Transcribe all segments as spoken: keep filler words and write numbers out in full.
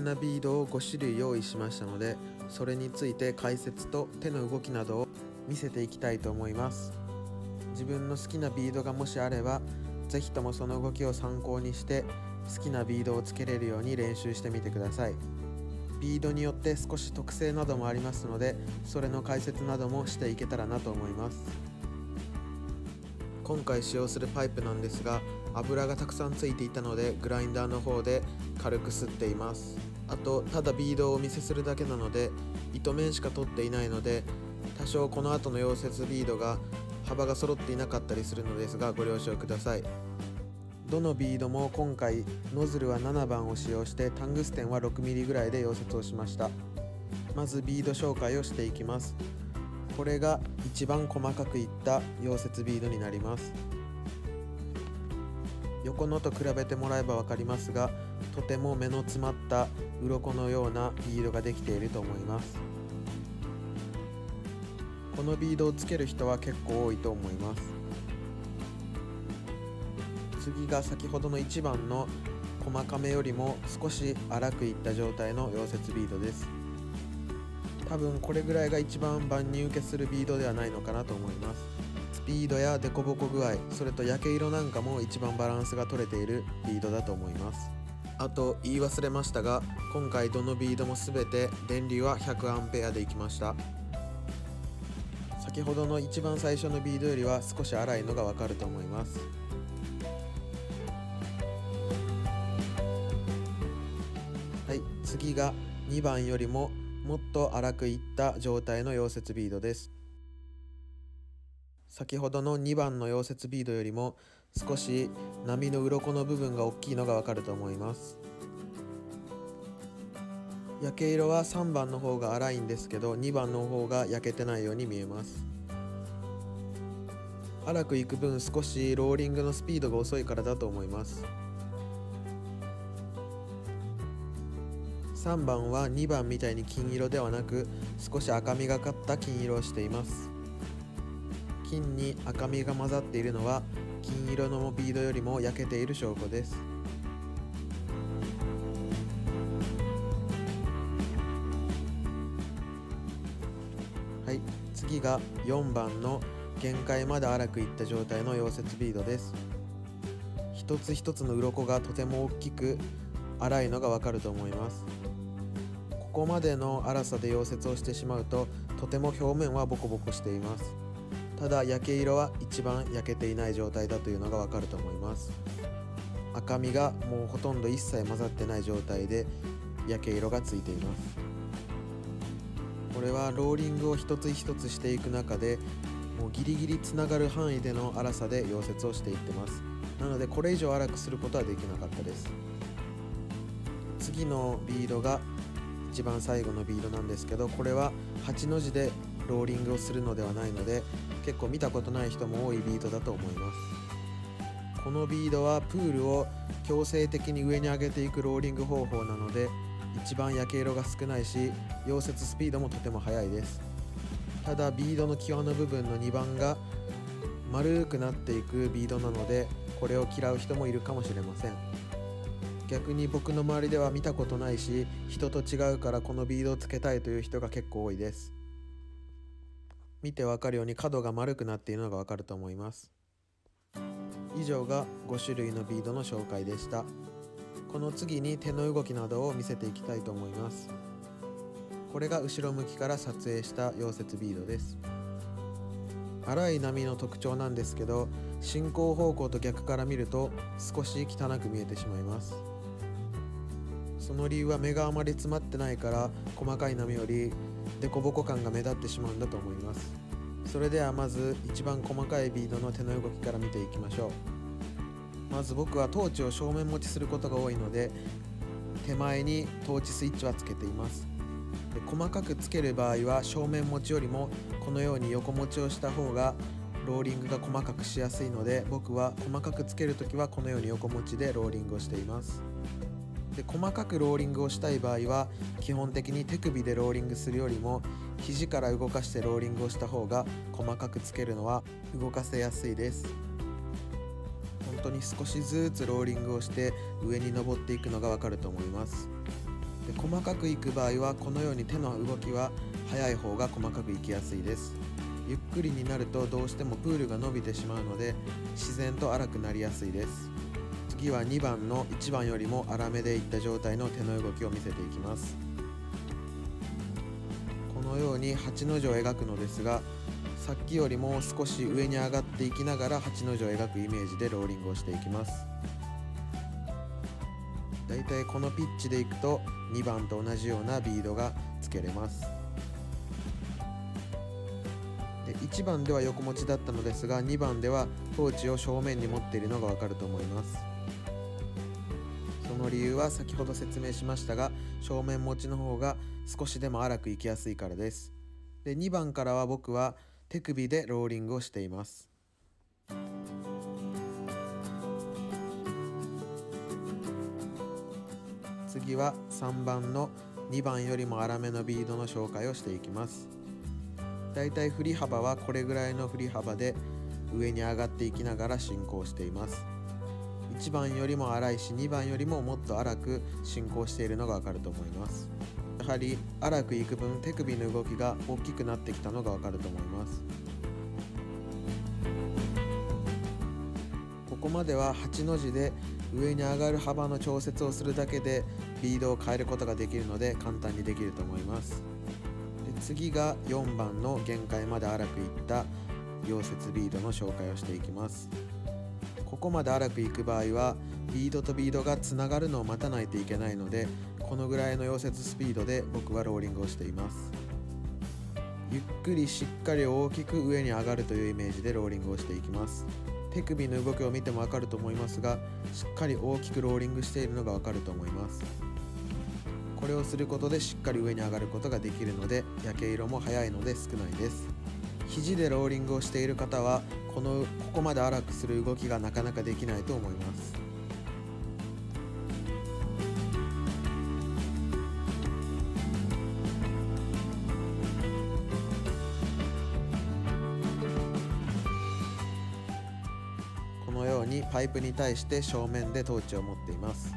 んなビードをごしゅるい用意しましたので、それについて解説と手の動きなどを見せていきたいと思います。自分の好きなビードがもしあれば、是非ともその動きを参考にして好きなビードをつけれるように練習してみてください。ビードによって少し特性などもありますので、それの解説などもしていけたらなと思います。今回使用するパイプなんですが、油がたくさんついていたのでグラインダーの方で軽く擦っています。あと、ただビードをお見せするだけなので糸面しか取っていないので、多少この後の溶接ビードが幅が揃っていなかったりするのですが、ご了承ください。どのビードも今回ノズルはななばんを使用して、タングステンは ろくミリ ぐらいで溶接をしました。まずビード紹介をしていきます。これが一番細かくいった溶接ビードになります。横のと比べてもらえば分かりますが、とても目の詰まった鱗のようなビードができていると思います。このビードをつける人は結構多いと思います。次が先ほどのいちばんの細かめよりも少し粗くいった状態の溶接ビードです。多分これぐらいが一番万人受けするビードではないのかなと思います。スピードや凸凹具合、それと焼け色なんかも一番バランスが取れているビードだと思います。あと言い忘れましたが、今回どのビードも全て電流は ひゃくアンペア でいきました。先ほどの一番最初のビードよりは少し粗いのがわかると思います。はい、次がにばんよりももっと粗くいった状態の溶接ビードです。先ほどのにばんの溶接ビードよりも少し波の鱗の部分が大きいのがわかると思います。焼け色はさんばんの方が粗いんですけど、にばんの方が焼けてないように見えます。粗くいく分少しローリングのスピードが遅いからだと思います。さんばんはにばんみたいに金色ではなく、少し赤みがかった金色をしています。金に赤みが混ざっているのは、金色のビードよりも焼けている証拠です。はい、次がよんばんの限界まで粗くいった状態の溶接ビードです。一つ一つの鱗がとても大きく粗いのがわかると思います。ここまでの粗さで溶接をしてしまうと、とても表面はボコボコしています。ただ焼け色は一番焼けていない状態だというのがわかると思います。赤みがもうほとんど一切混ざってない状態で焼け色がついています。これはローリングを一つ一つしていく中で、もうギリギリつながる範囲での粗さで溶接をしていってます。なのでこれ以上粗くすることはできなかったです。次のビードが一番最後のビードなんですけど、これははちのじでローリングをするのではないので、結構見たことない人も多いビードだと思います。このビードはプールを強制的に上に上げていくローリング方法なので、一番焼け色が少ないし、溶接スピードもとても速いです。ただビードの際の部分のにばんが丸くなっていくビードなので、これを嫌う人もいるかもしれません。逆に僕の周りでは見たことないし、人と違うからこのビードをつけたいという人が結構多いです。見てわかるように角が丸くなっているのがわかると思います。以上がごしゅるいのビードの紹介でした。この次に手の動きなどを見せていきたいと思います。これが後ろ向きから撮影した溶接ビードです。粗い波の特徴なんですけど、進行方向と逆から見ると少し汚く見えてしまいます。その理由は目があまり詰まってないから、細かい波よりデコボコ感が目立ってしまうんだと思います。それではまず一番細かいビードの手の動きから見ていきましょう。まず僕はトーチを正面持ちすることが多いので、手前にトーチスイッチはつけています。で、細かくつける場合は正面持ちよりもこのように横持ちをした方がローリングが細かくしやすいので、僕は細かくつけるときはこのように横持ちでローリングをしています。で、細かくローリングをしたい場合は、基本的に手首でローリングするよりも肘から動かしてローリングをした方が細かくつけるのは動かせやすいです。本当に少しずつローリングをして上に登っていくのがわかると思います。で細かくいく場合はこのように手の動きは速い方が細かくいきやすいです。ゆっくりになるとどうしてもプールが伸びてしまうので自然と荒くなりやすいです。次はにばんのいちばんよりも粗めでいった状態の手の動きを見せていきます。このようにはちの字を描くのですが、さっきよりも少し上に上がっていきながらはちの字を描くイメージでローリングをしていきます。だいたいこのピッチでいくとにばんと同じようなビードがつけれます。でいちばんでは横持ちだったのですが、にばんではポーチを正面に持っているのがわかると思います。その理由は先ほど説明しましたが、正面持ちの方が少しでも荒くいきやすいからです。でにばんからは僕は手首でローリングをしています。次はさんばんのにばんよりも粗めのビードの紹介をしていきます。だいたい振り幅はこれぐらいの振り幅で上に上がっていきながら進行しています。いちばんよりも粗いしにばんよりももっと粗く進行しているのがわかると思います。やはり粗くいく分手首の動きが大きくなってきたのがわかると思います。ここまでははちの字で上に上がる幅の調節をするだけでビードを変えることができるので簡単にできると思います。で次がよんばんの限界まで粗くいった溶接ビードの紹介をしていきます。ここまで粗くいく場合はビードとビードがつながるのを待たないといけないので、このぐらいの溶接スピードで僕はローリングをしています。ゆっくりしっかり大きく上に上がるというイメージでローリングをしていきます。手首の動きを見てもわかると思いますが、しっかり大きくローリングしているのがわかると思います。これをすることでしっかり上に上がることができるので焼け色も早いので少ないです。肘でローリングをしている方はこのここまで荒くする動きがなかなかできないと思います。このようにパイプに対して正面でトーチを持っています。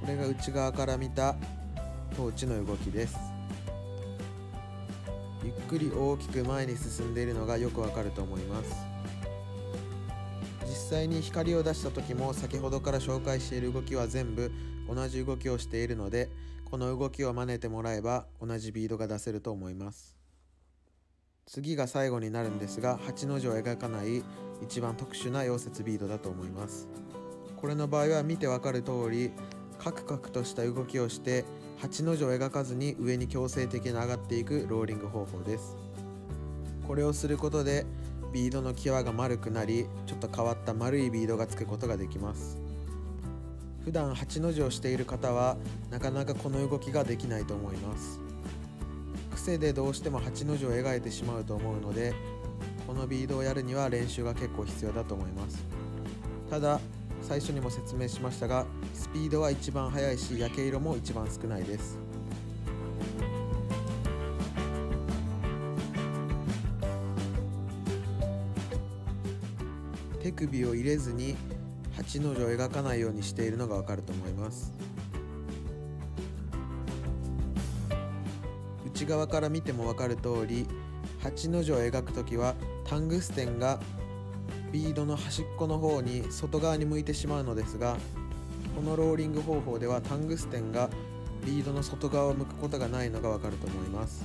これが内側から見たトーチの動きです。ゆっくり大きく前に進んでいるのがよくわかると思います。実際に光を出した時も先ほどから紹介している動きは全部同じ動きをしているので、この動きを真似てもらえば同じビードが出せると思います。次が最後になるんですが、はちの字を描かない一番特殊な溶接ビードだと思います。これの場合は見てわかる通りカクカクとした動きをしてはちの字を描かずに上に強制的に上がっていくローリング方法です。これをすることでビードの際が丸くなり、ちょっと変わった丸いビードがつくことができます。普段はちの字をしている方はなかなかこの動きができないと思います。癖でどうしてもはちの字を描いてしまうと思うので、このビードをやるには練習が結構必要だと思います。ただ最初にも説明しましたが、スピードは一番速いし焼け色も一番少ないです。手首を入れずにはちの字を描かないようにしているのがわかると思います。内側から見てもわかる通り、はちの字を描くときはタングステンがビードの端っこの方に外側に向いてしまうのですが、このローリング方法ではタングステンがビードの外側を向くことがないのがわかると思います。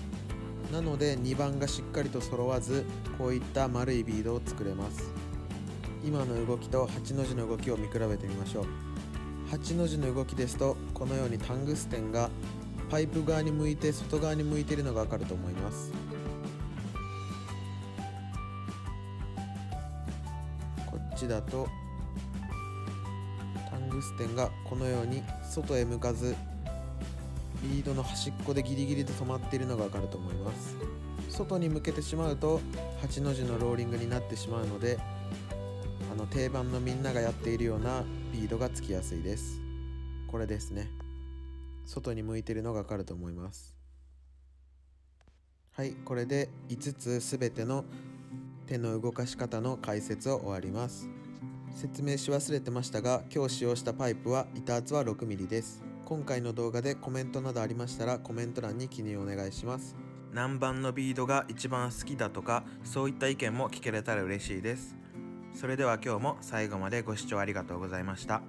なのでにばんがしっかりと揃わず、こういった丸いビードを作れます。今の動きとはちの字の動きを見比べてみましょう。はちの字の動きですとこのようにタングステンがパイプ側に向いて外側に向いているのがわかると思います。こっちだとタングステンがこのように外へ向かず、ビードの端っこでギリギリと止まっているのがわかると思います。外に向けてしまうとはちの字のローリングになってしまうので、あの定番のみんながやっているようなビードがつきやすいです。これですね、外に向いているのがわかると思います。はい、これでいつつすべての手の動かし方の解説を終わります。説明し忘れてましたが、今日使用したパイプは板厚はろくミリです。今回の動画でコメントなどありましたらコメント欄に記入お願いします。何番のビードが一番好きだとか、そういった意見も聞けれたら嬉しいです。それでは今日も最後までご視聴ありがとうございました。